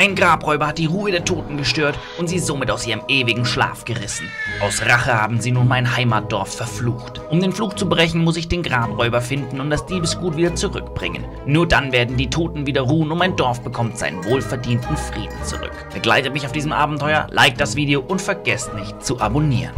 Ein Grabräuber hat die Ruhe der Toten gestört und sie somit aus ihrem ewigen Schlaf gerissen. Aus Rache haben sie nun mein Heimatdorf verflucht. Um den Fluch zu brechen, muss ich den Grabräuber finden und das Diebesgut wieder zurückbringen. Nur dann werden die Toten wieder ruhen und mein Dorf bekommt seinen wohlverdienten Frieden zurück. Begleitet mich auf diesem Abenteuer, liked das Video und vergesst nicht zu abonnieren.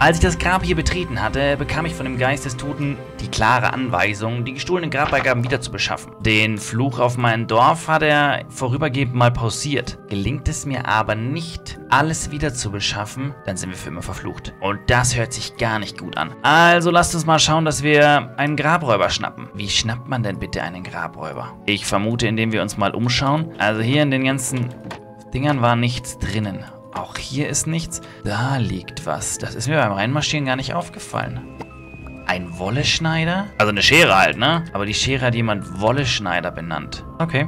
Als ich das Grab hier betreten hatte, bekam ich von dem Geist des Toten die klare Anweisung, die gestohlenen Grabbeigaben wieder zu beschaffen. Den Fluch auf mein Dorf hat er vorübergehend mal pausiert. Gelingt es mir aber nicht, alles wieder zu beschaffen, dann sind wir für immer verflucht. Und das hört sich gar nicht gut an. Also lasst uns mal schauen, dass wir einen Grabräuber schnappen. Wie schnappt man denn bitte einen Grabräuber? Ich vermute, indem wir uns mal umschauen. Also hier in den ganzen Dingern war nichts drinnen. Auch hier ist nichts. Da liegt was. Das ist mir beim Reinmarschieren gar nicht aufgefallen. Ein Wollschneider? Also eine Schere halt, ne? Aber die Schere hat jemand Wollschneider benannt. Okay.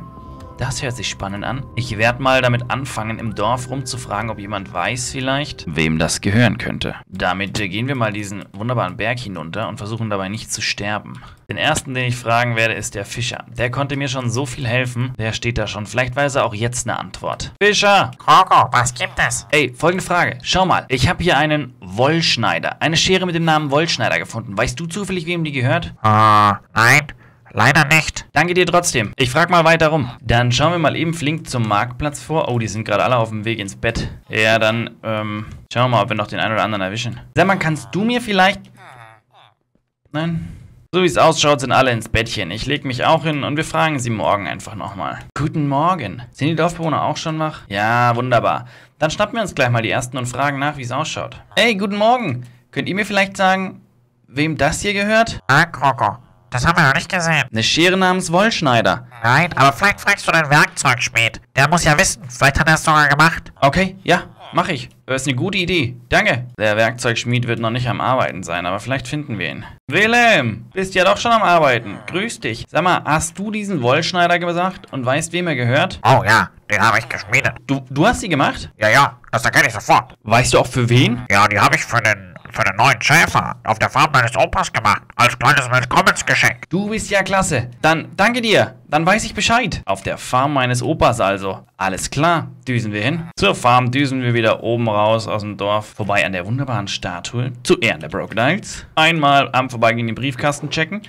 Das hört sich spannend an. Ich werde mal damit anfangen, im Dorf rumzufragen, ob jemand weiß vielleicht, wem das gehören könnte. Damit gehen wir mal diesen wunderbaren Berg hinunter und versuchen dabei nicht zu sterben. Den ersten, den ich fragen werde, ist der Fischer. Der konnte mir schon so viel helfen. Der steht da schon. Vielleicht weiß er auch jetzt eine Antwort. Fischer! Kroko, was gibt es? Ey, folgende Frage. Schau mal. Ich habe hier einen Wollschneider. Eine Schere mit dem Namen Wollschneider gefunden. Weißt du zufällig, wem die gehört? Nein. Leider nicht. Danke dir trotzdem. Ich frag mal weiter rum. Dann schauen wir mal eben flink zum Marktplatz vor. Oh, die sind gerade alle auf dem Weg ins Bett. Ja, dann, schauen wir mal, ob wir noch den einen oder anderen erwischen. Sag mal, kannst du mir vielleicht... Nein? So wie es ausschaut, sind alle ins Bettchen. Ich leg mich auch hin und wir fragen sie morgen einfach nochmal. Guten Morgen. Sind die Dorfbewohner auch schon wach? Ja, wunderbar. Dann schnappen wir uns gleich mal die ersten und fragen nach, wie es ausschaut. Hey, guten Morgen. Könnt ihr mir vielleicht sagen, wem das hier gehört? Ah, Kroko. Das haben wir noch nicht gesehen. Eine Schere namens Wollschneider. Nein, aber vielleicht fragst du den Werkzeugschmied. Der muss ja wissen. Vielleicht hat er es sogar gemacht. Okay, ja, mache ich. Das ist eine gute Idee. Danke. Der Werkzeugschmied wird noch nicht am Arbeiten sein, aber vielleicht finden wir ihn. Wilhelm, bist ja doch schon am Arbeiten. Grüß dich. Sag mal, hast du diesen Wollschneider gesagt und weißt, wem er gehört? Oh ja, den habe ich geschmiedet. Du hast sie gemacht? Ja, ja, das erkenne ich sofort. Weißt du auch für wen? Ja, die habe ich für den neuen Schäfer auf der Farm meines Opas gemacht. Als kleines Willkommensgeschenk. Du bist ja klasse. Dann danke dir. Dann weiß ich Bescheid. Auf der Farm meines Opas also. Alles klar. Düsen wir hin. Zur Farm düsen wir wieder oben raus aus dem Dorf. Vorbei an der wunderbaren Statue. Zu Ehren der Broken Knights. Einmal am Vorbeigehen den Briefkasten checken.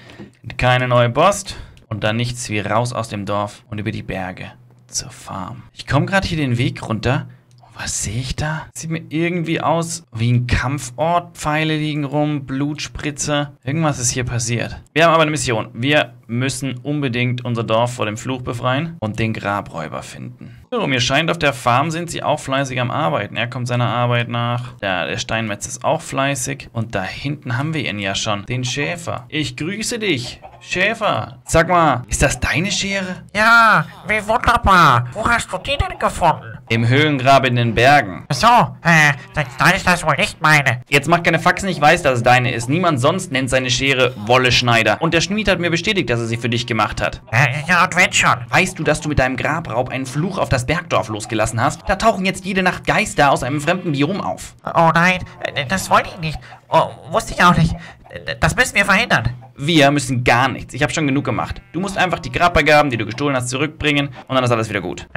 Keine neue Post. Und dann nichts wie raus aus dem Dorf und über die Berge. Zur Farm. Ich komme gerade hier den Weg runter. Was sehe ich da? Sieht mir irgendwie aus wie ein Kampfort. Pfeile liegen rum, Blutspritze. Irgendwas ist hier passiert. Wir haben aber eine Mission. Wir müssen unbedingt unser Dorf vor dem Fluch befreien und den Grabräuber finden. So, mir scheint, auf der Farm sind sie auch fleißig am Arbeiten. Er kommt seiner Arbeit nach. Ja, der Steinmetz ist auch fleißig. Und da hinten haben wir ihn ja schon. Den Schäfer. Ich grüße dich, Schäfer. Sag mal, ist das deine Schere? Ja, wie wunderbar. Wo hast du die denn gefunden? Im Höhlengrab in den Bergen. Ach so, dann ist das wohl nicht meine. Jetzt mach keine Faxen, ich weiß, dass es deine ist. Niemand sonst nennt seine Schere Wollschneider. Und der Schmied hat mir bestätigt, dass er sie für dich gemacht hat. Ja, und wenn schon. Weißt du, dass du mit deinem Grabraub einen Fluch auf das Bergdorf losgelassen hast? Da tauchen jetzt jede Nacht Geister aus einem fremden Biom auf. Oh nein, das wollte ich nicht. Oh, wusste ich auch nicht. Das müssen wir verhindern. Wir müssen gar nichts. Ich habe schon genug gemacht. Du musst einfach die Grabbeigaben, die du gestohlen hast, zurückbringen und dann ist alles wieder gut.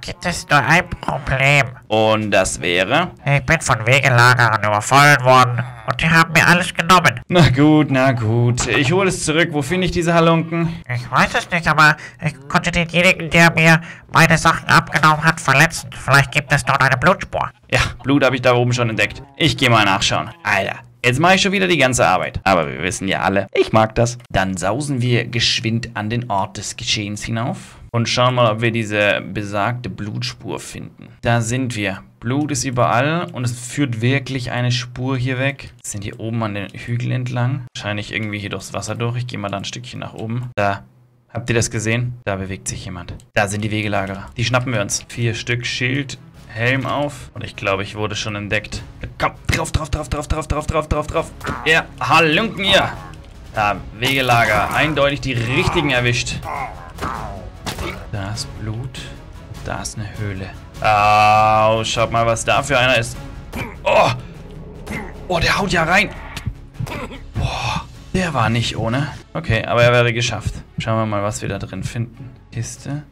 Gibt es nur ein Problem. Und das wäre? Ich bin von Wegelagerern überfallen worden und die haben mir alles genommen. Na gut, na gut. Ich hole es zurück. Wo finde ich diese Halunken? Ich weiß es nicht, aber ich konnte denjenigen, der mir meine Sachen abgenommen hat, verletzen. Vielleicht gibt es dort eine Blutspur. Ja, Blut habe ich da oben schon entdeckt. Ich gehe mal nachschauen. Alter. Jetzt mache ich schon wieder die ganze Arbeit. Aber wir wissen ja alle, ich mag das. Dann sausen wir geschwind an den Ort des Geschehens hinauf und schauen mal, ob wir diese besagte Blutspur finden. Da sind wir. Blut ist überall und es führt wirklich eine Spur hier weg. Wir sind hier oben an den Hügel entlang. Wahrscheinlich irgendwie hier durchs Wasser durch. Ich gehe mal da ein Stückchen nach oben. Da. Habt ihr das gesehen? Da bewegt sich jemand. Da sind die Wegelagerer. Die schnappen wir uns. 4 Stück Schild. Helm auf. Und ich glaube, ich wurde schon entdeckt. Komm, drauf. Ja, Halunken hier. Da, Wegelager. Eindeutig die richtigen erwischt. Da ist Blut. Da ist eine Höhle. Au, schaut mal, was da für einer ist. Oh, oh, der haut ja rein. Boah, der war nicht ohne. Okay, aber er wäre geschafft. Schauen wir mal, was wir da drin finden. Kiste.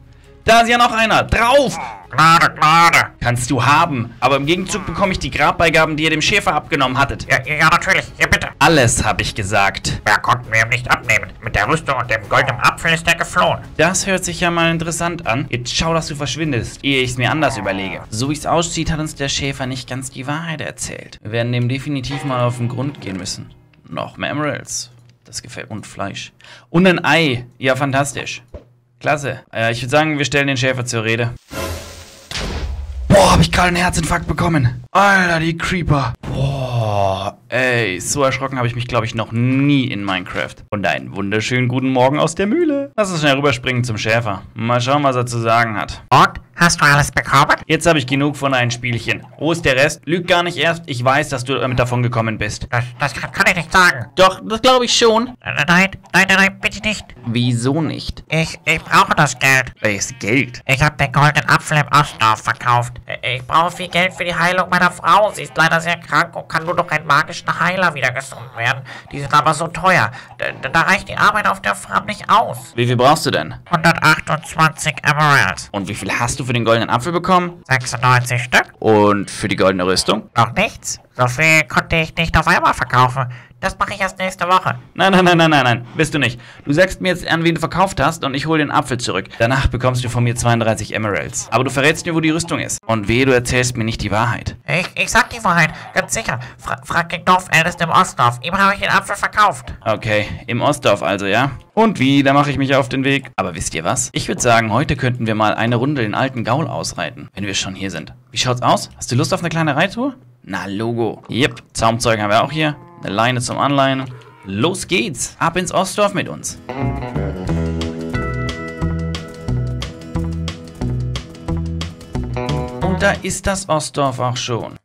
Da ist ja noch einer. Drauf! Gnade, Gnade. Kannst du haben. Aber im Gegenzug bekomme ich die Grabbeigaben, die ihr dem Schäfer abgenommen hattet. Ja, natürlich. Ja, bitte. Alles, habe ich gesagt. Ja, konnten wir ihm nicht abnehmen. Mit der Rüstung und dem goldenen Apfel ist er geflohen. Das hört sich ja mal interessant an. Jetzt schau, dass du verschwindest, ehe ich es mir anders überlege. So wie es aussieht, hat uns der Schäfer nicht ganz die Wahrheit erzählt. Wir werden dem definitiv mal auf den Grund gehen müssen. Noch mehr Emeralds. Das gefällt mir. Und Fleisch. Und ein Ei. Ja, fantastisch. Klasse. Ich würde sagen, wir stellen den Schäfer zur Rede. Boah, habe ich gerade einen Herzinfarkt bekommen. Alter, die Creeper. Boah, ey, so erschrocken habe ich mich, glaube ich, noch nie in Minecraft. Und einen wunderschönen guten Morgen aus der Mühle. Lass uns schnell rüberspringen zum Schäfer. Mal schauen, was er zu sagen hat. Und? Hast du alles bekommen? Jetzt habe ich genug von einem Spielchen. Wo ist der Rest? Lüg gar nicht erst. Ich weiß, dass du damit davon gekommen bist. Das kann ich nicht sagen. Doch, das glaube ich schon. Nein, bitte nicht. Wieso nicht? Ich brauche das Geld. Welches Geld? Ich habe den goldenen Apfel im Ostdorf verkauft. Ich brauche viel Geld für die Heilung meiner Frau. Sie ist leider sehr krank und kann nur durch einen magischen Heiler wieder gesund werden. Die sind aber so teuer. Da reicht die Arbeit auf der Farm nicht aus. Wie viel brauchst du denn? 128 Emeralds. Und wie viel hast du für den goldenen Apfel bekommen? 96 Stück. Und für die goldene Rüstung? Noch nichts. So viel konnte ich nicht auf einmal verkaufen. Das mache ich erst nächste Woche. Nein. Bist du nicht. Du sagst mir jetzt an, wen du verkauft hast und ich hole den Apfel zurück. Danach bekommst du von mir 32 Emeralds. Aber du verrätst mir, wo die Rüstung ist. Und wehe, du erzählst mir nicht die Wahrheit. Ich sag die Wahrheit. Ganz sicher. Frag den Dorfältesten im Ostdorf. Ihm habe ich den Apfel verkauft. Okay. Im Ostdorf also, ja? Und wie? Da mache ich mich auf den Weg. Aber wisst ihr was? Ich würde sagen, heute könnten wir mal eine Runde den alten Gaul ausreiten. Wenn wir schon hier sind. Wie schaut's aus? Hast du Lust auf eine kleine Reittour? Na, Logo. Yep. Zaumzeugen haben wir auch hier. Eine Leine zum Anleihen. Los geht's. Ab ins Ostdorf mit uns. Und da ist das Ostdorf auch schon.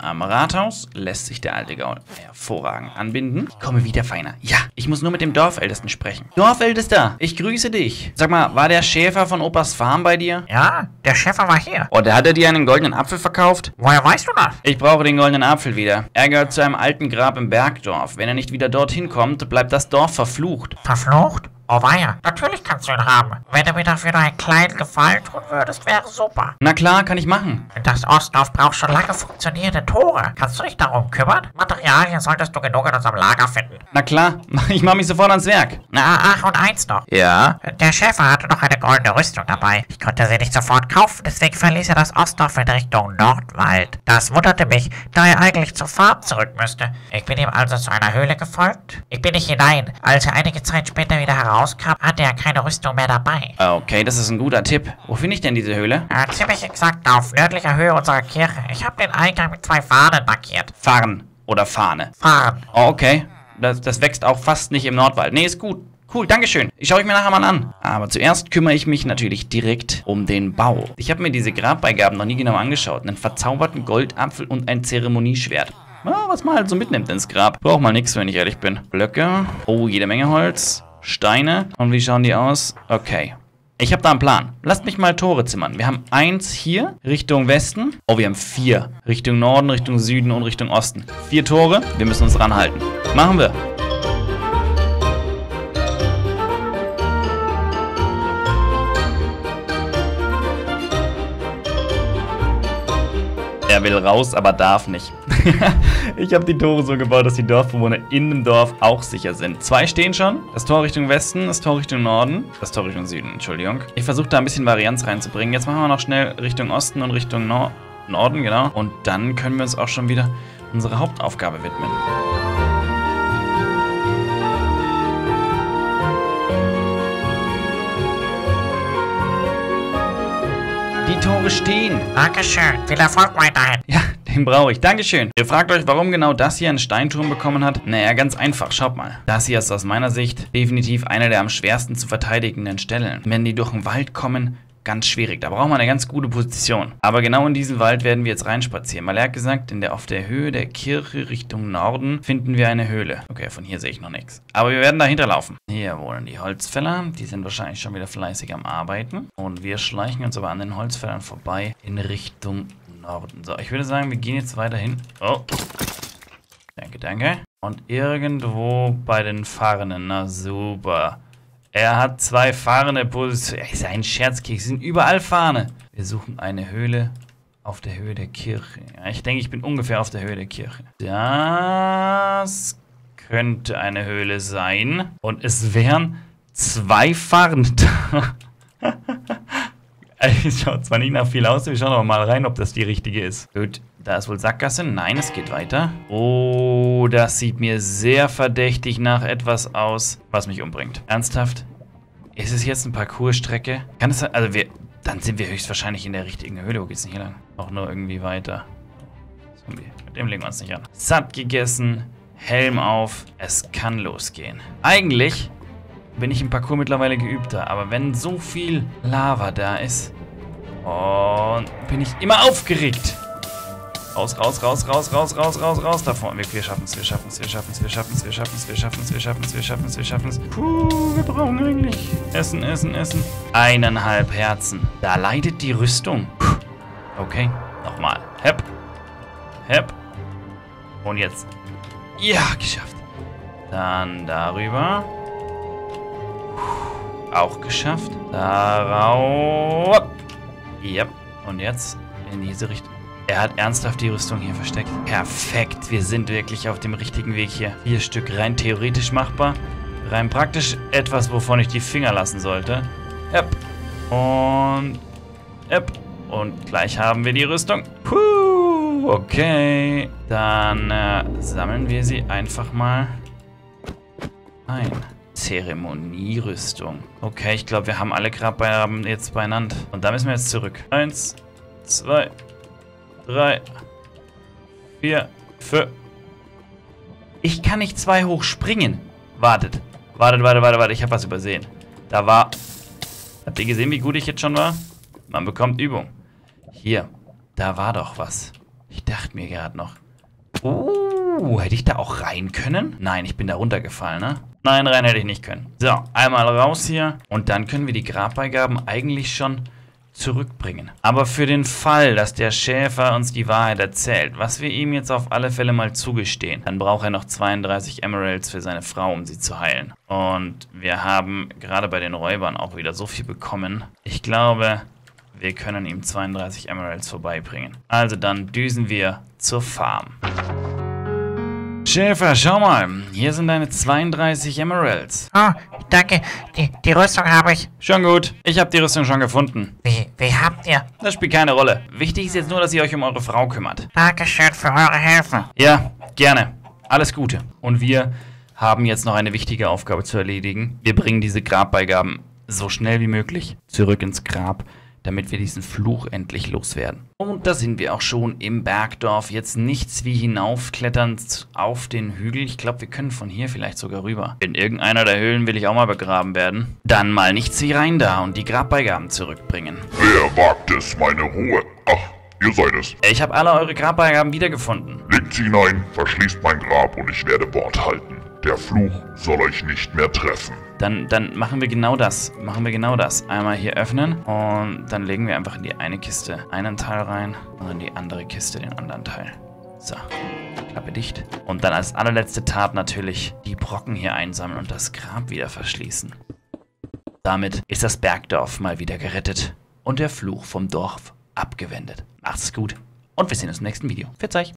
Am Rathaus lässt sich der alte Gaul hervorragend anbinden. Ich komme wieder feiner. Ja, ich muss nur mit dem Dorfältesten sprechen. Dorfältester, ich grüße dich. Sag mal, war der Schäfer von Opas Farm bei dir? Ja, der Schäfer war hier. Und hat er dir einen goldenen Apfel verkauft? Woher weißt du das? Ich brauche den goldenen Apfel wieder. Er gehört zu einem alten Grab im Bergdorf. Wenn er nicht wieder dorthin kommt, bleibt das Dorf verflucht. Verflucht? Oh weia, natürlich kannst du ihn haben. Wenn du mir dafür einen kleinen Gefallen tun würdest, wäre super. Na klar, kann ich machen. Das Ostdorf braucht schon lange funktionierende Tore. Kannst du dich darum kümmern? Materialien solltest du genug in unserem Lager finden. Na klar, ich mache mich sofort ans Werk. Na, ach und eins noch. Ja? Der Schäfer hatte noch eine goldene Rüstung dabei. Ich konnte sie nicht sofort kaufen, deswegen verließ er das Ostdorf in Richtung Nordwald. Das wunderte mich, da er eigentlich zur Farm zurück müsste. Ich bin ihm also zu einer Höhle gefolgt. Ich bin nicht hinein, als er einige Zeit später wieder heraus rauskam, hatte er keine Rüstung mehr dabei. Okay, das ist ein guter Tipp. Wo finde ich denn diese Höhle? Ziemlich exakt auf nördlicher Höhe unserer Kirche. Ich habe den Eingang mit 2 Fahnen markiert. Farn oder Fahne? Farn. Oh, okay. Das wächst auch fast nicht im Nordwald. Nee, ist gut. Cool, dankeschön. Ich schaue ich mir nachher mal an. Aber zuerst kümmere ich mich natürlich direkt um den Bau. Ich habe mir diese Grabbeigaben noch nie genau angeschaut. Einen verzauberten Goldapfel und ein Zeremonieschwert. Ah, was man halt so mitnimmt ins Grab. Braucht mal nichts, wenn ich ehrlich bin. Blöcke. Oh, jede Menge Holz. Steine. Und wie schauen die aus? Okay. Ich habe da einen Plan. Lasst mich mal Tore zimmern. Wir haben 1 hier Richtung Westen. Oh, wir haben 4. Richtung Norden, Richtung Süden und Richtung Osten. 4 Tore. Wir müssen uns ranhalten. Machen wir. Er will raus, aber darf nicht. Ich habe die Tore so gebaut, dass die Dorfbewohner in dem Dorf auch sicher sind. 2 stehen schon. Das Tor Richtung Westen, das Tor Richtung Norden, das Tor Richtung Süden, Entschuldigung. Ich versuche da ein bisschen Varianz reinzubringen. Jetzt machen wir noch schnell Richtung Osten und Richtung Norden, genau. Und dann können wir uns auch schon wieder unserer Hauptaufgabe widmen. Die Tore stehen. Dankeschön. Viel Erfolg weiterhin. Ja, den brauche ich. Dankeschön. Ihr fragt euch, warum genau das hier einen Steinturm bekommen hat? Naja, ganz einfach. Schaut mal. Das hier ist aus meiner Sicht definitiv einer der am schwersten zu verteidigenden Stellen. Wenn die durch den Wald kommen, ganz schwierig. Da braucht man eine ganz gute Position. Aber genau in diesen Wald werden wir jetzt reinspazieren. Mal ehrlich gesagt, auf der Höhe der Kirche Richtung Norden finden wir eine Höhle. Okay, von hier sehe ich noch nichts. Aber wir werden dahinter laufen. Hier wohnen die Holzfäller. Die sind wahrscheinlich schon wieder fleißig am Arbeiten. Und wir schleichen uns aber an den Holzfällern vorbei in Richtung Norden. So, ich würde sagen, wir gehen jetzt weiter hin. Oh. Danke. Und irgendwo bei den Farnen. Na super. Er hat zwei fahrende Positionen. Ist ein Scherzkeks. Sind überall Fahne. Wir suchen eine Höhle auf der Höhe der Kirche. Ja, ich denke, ich bin ungefähr auf der Höhe der Kirche. Das könnte eine Höhle sein. Und es wären zwei Fahrende da. Es schaut zwar nicht nach viel aus, wir schauen aber mal rein, ob das die richtige ist. Gut, da ist wohl Sackgasse. Nein, es geht weiter. Oh, das sieht mir sehr verdächtig nach etwas aus, was mich umbringt. Ernsthaft? Ist es jetzt eine Parcoursstrecke? Kann es sein? Also dann sind wir höchstwahrscheinlich in der richtigen Höhle. Wo geht's denn hier lang? Auch nur irgendwie weiter. Zombie. Mit dem legen wir uns nicht an. Satt gegessen, Helm auf. Es kann losgehen. Eigentlich bin ich im Parcours mittlerweile geübter. Aber wenn so viel Lava da ist, und bin ich immer aufgeregt. Raus, raus, raus, raus, raus, raus, raus, raus davon. Wir schaffen es, wir schaffen es, wir schaffen es, wir schaffen es, wir schaffen es, wir schaffen es, wir schaffen es, wir schaffen es, wir schaffen es. Puh, wir brauchen eigentlich Essen, Essen, Essen. 1,5 Herzen. Da leidet die Rüstung. Puh. Okay, nochmal. Hep. Hep. Und jetzt. Ja, geschafft. Dann darüber. Auch geschafft. Darauf. Yep. Und jetzt in diese Richtung. Er hat ernsthaft die Rüstung hier versteckt. Perfekt. Wir sind wirklich auf dem richtigen Weg hier. 4 Stück rein theoretisch machbar. Rein praktisch etwas, wovon ich die Finger lassen sollte. Yep. Und. Yep. Und gleich haben wir die Rüstung. Puh. Okay. Dann sammeln wir sie einfach mal ein. Zeremonierüstung. Okay, ich glaube, wir haben alle Grabbeinamen jetzt beieinander. Und da müssen wir jetzt zurück. 1, 2, 3, 4, 5. Ich kann nicht 2 hochspringen. Wartet. Wartet, wartet, wartet, wartet. Ich habe was übersehen. Da war... Habt ihr gesehen, wie gut ich jetzt schon war? Man bekommt Übung. Hier. Da war doch was. Ich dachte mir gerade noch. Hätte ich da auch rein können? Nein, ich bin da runtergefallen, ne? Nein, rein hätte ich nicht können. So, einmal raus hier. Und dann können wir die Grabbeigaben eigentlich schon zurückbringen. Aber für den Fall, dass der Schäfer uns die Wahrheit erzählt, was wir ihm jetzt auf alle Fälle mal zugestehen, dann braucht er noch 32 Emeralds für seine Frau, um sie zu heilen. Und wir haben gerade bei den Räubern auch wieder so viel bekommen. Ich glaube, wir können ihm 32 Emeralds vorbeibringen. Also dann düsen wir zur Farm. Schäfer, schau mal. Hier sind deine 32 Emeralds. Oh, danke. Die Rüstung habe ich. Schon gut. Ich habe die Rüstung schon gefunden. Wie habt ihr? Das spielt keine Rolle. Wichtig ist jetzt nur, dass ihr euch um eure Frau kümmert. Dankeschön für eure Hilfe. Ja, gerne. Alles Gute. Und wir haben jetzt noch eine wichtige Aufgabe zu erledigen. Wir bringen diese Grabbeigaben so schnell wie möglich zurück ins Grab, damit wir diesen Fluch endlich loswerden. Und da sind wir auch schon im Bergdorf. Jetzt nichts wie hinaufklettern auf den Hügel. Ich glaube, wir können von hier vielleicht sogar rüber. In irgendeiner der Höhlen will ich auch mal begraben werden. Dann mal nichts wie rein da und die Grabbeigaben zurückbringen. Wer wagt es, meine Ruhe? Ach, ihr seid es. Ich habe alle eure Grabbeigaben wiedergefunden. Legt sie hinein, verschließt mein Grab und ich werde Wort halten. Der Fluch soll euch nicht mehr treffen. Dann machen wir genau das. Machen wir genau das. Einmal hier öffnen und dann legen wir einfach in die eine Kiste einen Teil rein und in die andere Kiste den anderen Teil. So, Klappe dicht. Und dann als allerletzte Tat natürlich die Brocken hier einsammeln und das Grab wieder verschließen. Damit ist das Bergdorf mal wieder gerettet und der Fluch vom Dorf abgewendet. Macht's gut und wir sehen uns im nächsten Video. Pfiat euch.